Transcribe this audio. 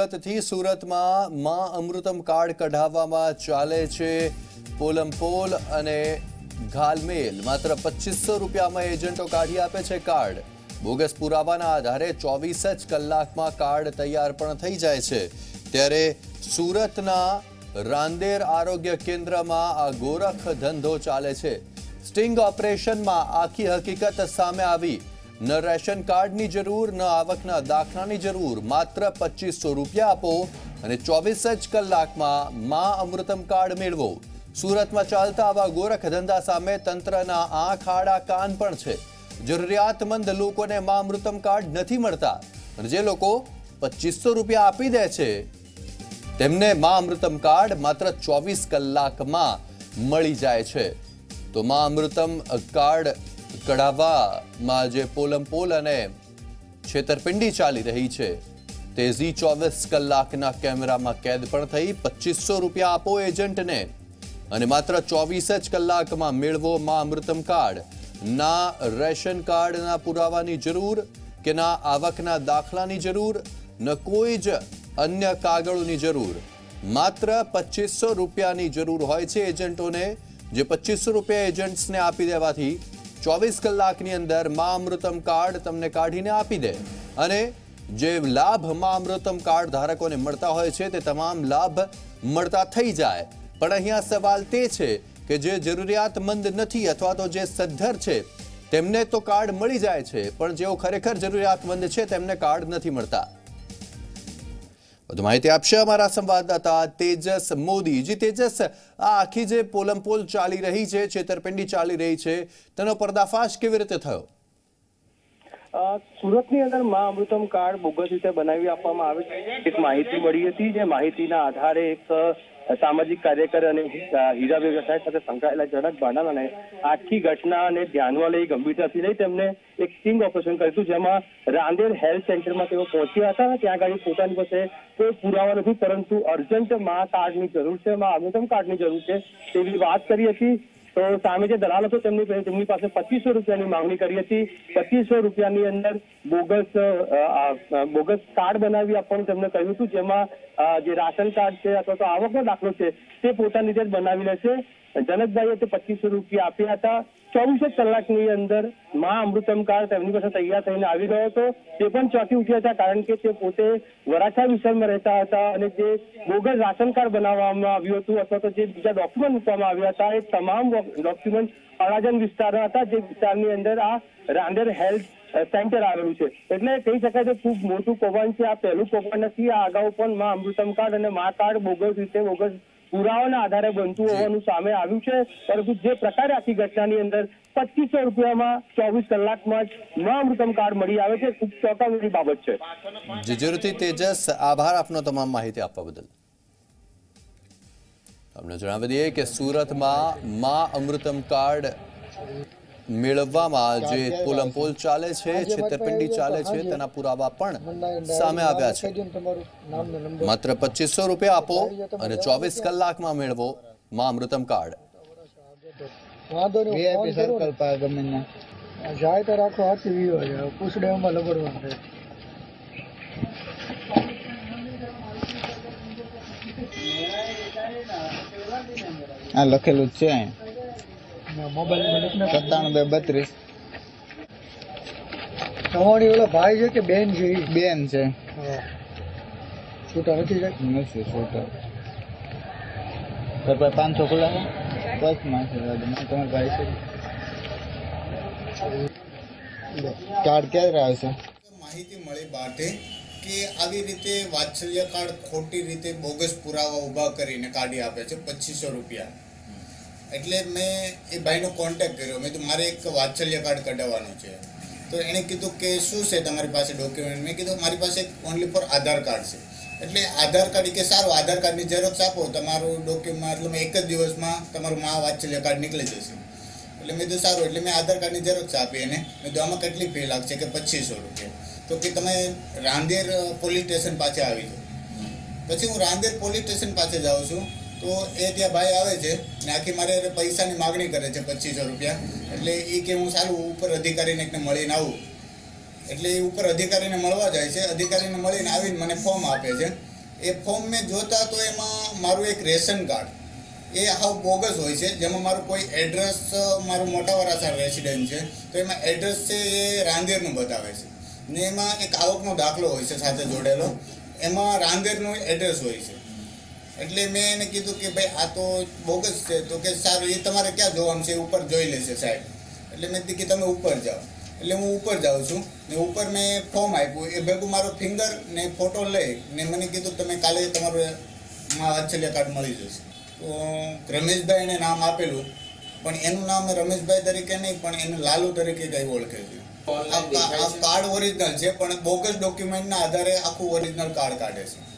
सूरत थी सूरत में मां अमृतम कार्ड कढ़ावामां चाले छे पोलमपोल अने घालमेल। मात्र 2500 रुपया में एजेंटो काढ़ी आपे छे कार्ड। बोगस पुरावाना आधारे 24 कलाक में कार्ड तैयार पण थई जाय छे। त्यारे सूरतना रांदेर आरोग्य केंद्र में आ गोरख धंधो चाले छे। स्टिंग ऑपरेशन में आखी हकीकत सामे आवी। न रेशन कार्ड नी जरूर न आवकना दाखला नी जरूर, मात्र 2500 रुपया आपो अने 24 कलाक में मां अमृतम कार्ड मेळवो। सूरत में चालता आवा गोरख धंधा सामे तंत्रना आंख आड़ा कान पण छे। जरूरियातमंद लोकोने मां अमृतम कार्ड नथी मळता अने जे लोको 2500 रुपया आपी दे छे तेमने मां अमृतम कार्ड मात्र 24 कलाक में मळी जाय छे। तो मां अमृतम कार्ड कढ़ावा में जे पोलमपोल अने छेतरपिंडी चाली रही छे ते जी 24 कलाकना कैमरा में कैद पण थई। 2500 रुपया आपो एजेंट ने अने मात्र 24 कलाक में मेळवो मां अमृतम कार्ड। ना रेशन कार्ड ना पुरावानी जरूर के ना आवकना दाखलानी जरूर न कोई ज अन्य कागळोनी जरूर, मात्र 2500 रुपयानी जरूर होय छे एजेंटोने। जे 2500 रुपया एजेंट्स ने आपी देवाथी 24 कलाकनी अंदर मां अमृतम कार्ड तमने काढीने आपी दे अने जे लाभ मां अमृतम कार्ड धारकोने मळता होय छे ते तमाम लाभ मळता थई जाय। पण अहींया सवाल ते छे के जे जरूरियातमंद नथी अथवा तो जे सद्धर छे तेमने तो कार्ड मळी जाय छे, पण जेओ खरेखर जरूरियातमंद छे तेमने कार्ड नथी मळता। तो माहिती आपशे अमरा संवाददाता तेजस मोदी। जी तेजस, आ आखी जे पोलमपोल चाली रही है, छेतरपिंडी चाली रही है, तेनो पर्दाफाश केवी रीते थयो? सूरतनी अंदर मां अमृतम कार्ड बोगस रीते बनावी आपवामां आवे तेवी माहिती मळी हती। जे माहितीना आधारे एक सामाजिक कार्यकर अने हीरा व्यवसाय साथे संकळायेला जड़क भांडालाने आखी घटनाने ध्यानमां लई गंभीरताथी लई तेमणे एक स्टिंग ऑपरेशन कर्युं, जेमां रांदेर हेल्थ सेंटरमां तेओ पहोंच्या हता। त्यां गाड़ी पोतानी पासे कोई पुरावा नथी, परंतु अर्जंट मां कार्डनी जरूर छे, मां अमृतम कार्डनी जरूर छे तेवी वात करी हती। तो सामे जे दलाल हतो तेमनी पासे 2500 रुपयानी मांगणी करी हती। 2500 रुपयानी अंदर बोगस कार्ड बनावी आपवानुं तेमणे कह्युं हतुं, जेमां जे राशन कार्ड छे अथवा तो आवकनो दाखलो छे ते पोतानी રીતે બનાવી લેશે। જનકભાઈએ તે 2500 રૂપિયા આપ્યા હતા। 24 કલાકની અંદર માં અમૃતમ કાર્ડ તેમની પાસે તૈયાર થઈને આવી ગયો હતો। તે પણ ચોંકી ઉઠ્યા હતા, કારણ કે તે પોતે વરાછા વિસ્તારમાં રહેતા હતા અને જે બોગસ રાશન કાર્ડ બનાવવામાં આવ્યું હતું અથવા તો જે બીજા ડોક્યુમેન્ટ મૂકવામાં આવ્યા હતા એ તમામ ડોક્યુમેન્ટ અડાજણ વિસ્તારના હતા, જે વિસ્તારની અંદર આ રાંદેર હેલ્થ સેન્ટર આવેલું છે। એટલે કહી શકાય કે ખૂબ મોટું કૌભાંડ છે। આ પહેલું કૌભાંડ નથી, આ અગાઉ પણ માં અમૃતમ કાર્ડ અને માં કાર્ડ બોગસ રીતે બોગસ પુરાવાના આધારે બનતું હોવાનું સામે આવ્યું છે। પરંતુ જે પ્રકારે આખી ઘટનાની અંદર 2500 રૂપિયામાં 24 કલાકમાં જ માં અમૃતમ કાર્ડ મળી આવે છે, ખૂબ ચોંકાવનારી બાબત છે। જીજુરથી તેજસ, આભાર આપનો તમામ માહિતી આપવા બદલ। તમને જણાવી દઈએ કે સુરતમાં માં અમૃતમ કાર્ડ मेळववामां जे पोलमपोल चाले छे, छेतरपिंडी चाले छे, तेना पुरावा पण सामे आव्या छे। मात्र 2500 रुपया आपो अने 24 कलाकमां मेळवो मां अमृतम कार्ड। आ लखेलुं छे વાત્સલ્ય કાર્ડ ખોટી રીતે બોગસ પુરાવા ઉભા કરીને કાઢી આપે છે 2500 રૂપિયા। એટલે મેં એ ભાઈનો કોન્ટેક્ટ કર્યો, મેં તો મારે એક વાત્સલ્ય કાર્ડ કઢાવવાનું છે। તો એણે કીધું કે શું છે તમારી પાસે ડોક્યુમેન્ટ? મેં કીધું મારી પાસે ઓનલી ફોર આધાર કાર્ડ છે। એટલે આધાર કાર્ડ કે સારું, આધાર કાર્ડની ઝેરોક્ષ આપો, તમારું ડોક્યુમેન્ટ એટલે મેં એક જ દિવસમાં તમારું મા વાત્સલ્ય કાર્ડ નીકળી જશે। એટલે મેં કીધું સારું, એટલે મેં આધાર કાર્ડની ઝેરોક્ષ આપી એને। મેં કીધું આમાં કેટલી ફી લાગશે? કે 2500 રૂપિયા। તો કે તમે રાંદેર પોલીસ સ્ટેશન પાસે આવી જાઓ। પછી હું રાંદેર પોલીસ સ્ટેશન પાસે જાઉં છું तो ए त्या भाई आवे छे ने आखी मारे पैसा की मांगणी करे छे 2500 रुपया। एटले ई के हूँ सारू ऊपर अधिकारी ने मळीने आऊँ। एटले ऊपर अधिकारी ने मळवा जाय छे, अधिकारी ने मळीने आवीने मने फॉर्म आपे छे। ए फॉर्म में जोता तो एमां मारू एक रेशन कार्ड ए हाउ बोगस होय छे, जेमां मारू कोई एड्रेस, मारू मोटावरासा रेसिडेंट छे तो एमां एड्रेस छे ए रांदेरनुं बतावे छे ने एमां एक आवकनो दाखलो होय छे साथे जोडेलो, एमां रांदेरनुं एड्रेस होय छे। एटले मैं एने कीधुं कि भाई आ तो बोगस छे, तो के सारू ए तमारे क्यां जोवानुं छे, ऊपर जोई लेशे साहेब। एटले मैं कीधुं कि तमे ऊपर जाओ, एटले हूँ ऊपर जाऊँ छूँ ने ऊपर मैं फॉर्म आप्युं ए भेगुं मारो फिंगर ने फोटो लई ने मने कीधुं तमे काले तमारो वात्सल्य कार्ड मळी जशे। तो रमेशभाई ने नाम आपेलुं पण एनुं नाम रमेशभाई तरीके नहीं पण एने लालू तरीके कई ओळखे छे। आ कार्ड ओरिजिनल छे पण बोगस डॉक्यूमेंटना आधारे आखुं ओरिजिनल कार्ड काढे छे।